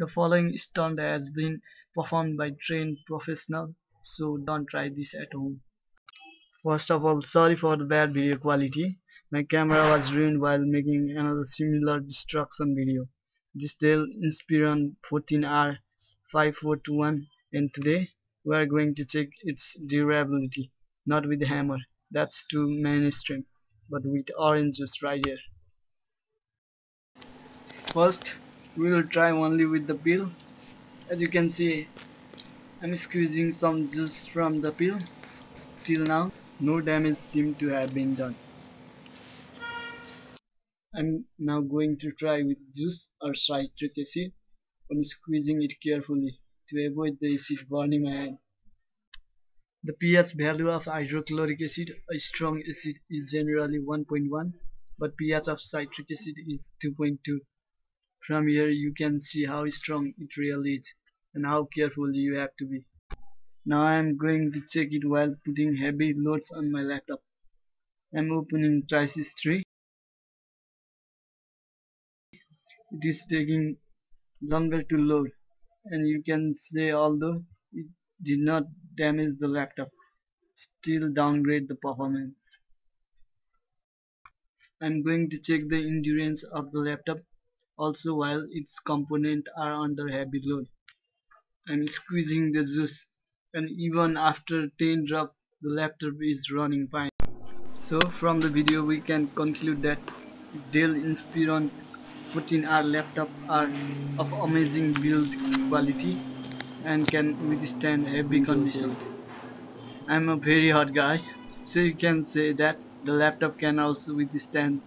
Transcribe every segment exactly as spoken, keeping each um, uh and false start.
The following stunt has been performed by trained professionals, so don't try this at home. First of all, sorry for the bad video quality. My camera was ruined while making another similar destruction video. This Dell Inspiron fourteen R five four two one, and today we are going to check its durability, not with hammer, that's too mainstream, but with orange juice right here. First, we will try only with the pill. As you can see, I'm squeezing some juice from the pill. Till now, no damage seemed to have been done. I'm now going to try with juice or citric acid. I'm squeezing it carefully to avoid the acid burning my hand. The pH value of hydrochloric acid, a strong acid, is generally one point one, but pH of citric acid is two point two. From here you can see how strong it really is and how careful you have to be. Now I am going to check it while putting heavy loads on my laptop. I am opening Crysis three. It is taking longer to load, and you can say although it did not damage the laptop, still downgrade the performance. I am going to check the endurance of the laptop also while its components are under heavy load. I am squeezing the juice, and even after ten drops the laptop is running fine. So from the video we can conclude that Dell Inspiron fourteen R laptop are of amazing build quality and can withstand heavy conditions. I'm a very hot guy, so you can say that the laptop can also withstand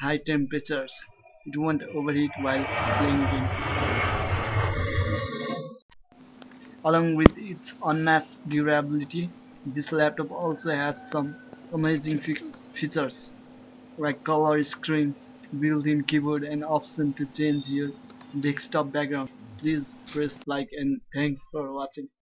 high temperatures. It won't overheat while playing games. Along with its unmatched durability, this laptop also has some amazing features like color screen, built-in keyboard, and option to change your desktop background. Please press like, and thanks for watching.